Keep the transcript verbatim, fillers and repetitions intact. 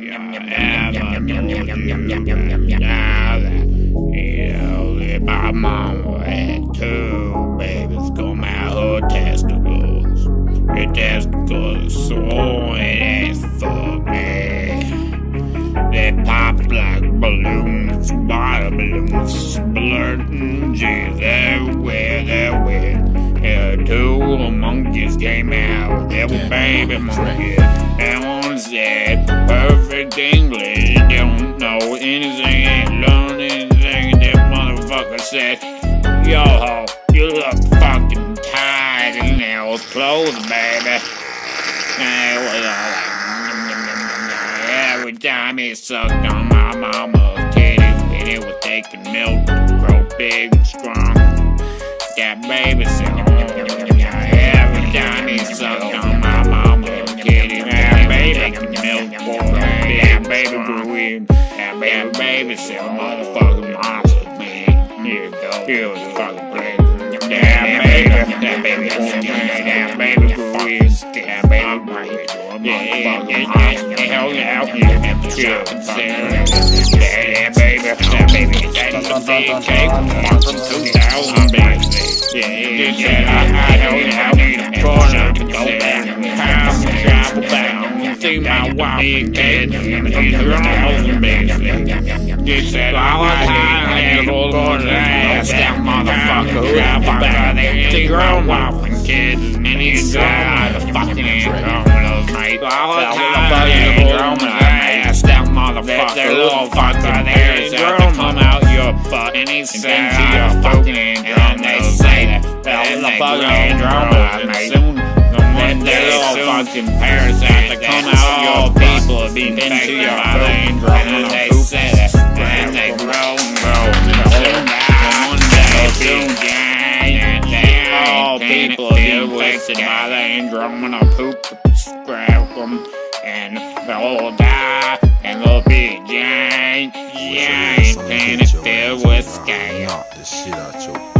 My mama had two babies called my whole testicles. Her testicles swollen as fuck, man. They popped like balloons, water balloons, splurting jizz everywhere they went. Yeah, two monkeys came out, they were baby monkeys. That one said perfect English, they don't know anything, ain't learned anything. Motherfucker said, yo ho, you look fucking tired in those clothes, baby. And it was all like, every time he sucked on my mama's titties, and it was taking milk to grow big and strong. That baby said, every time he sucked on my mama's titties, that baby took milk for that baby grew in. That baby said, motherfucking monster. He was a fucking place. That baby, that baby, that baby for years. That baby for years. Hell yeah, that baby, that baby, that big cake from two thousand, baby. Yeah, yeah, I held out the corner to go back. Time to travel back. See my wife and kids from the girls, baby. He said, all I had was going down. That motherfucker who I fucked by the grown wife and kids, and he's got a fucking income those nights. All the time, grown ass, that motherfucker who fucked by the grown come out your butt, and he's sent to your fucking income. And they say that that motherfucker ain't grown up, and soon that little fucking parasite that come out your people have been into your brain, and they say that, and they grow and grow. People infected by the syndrome and poop the scrapum, and they'll die, and they'll be giant, giant, and filled with scale. Knock the shit out your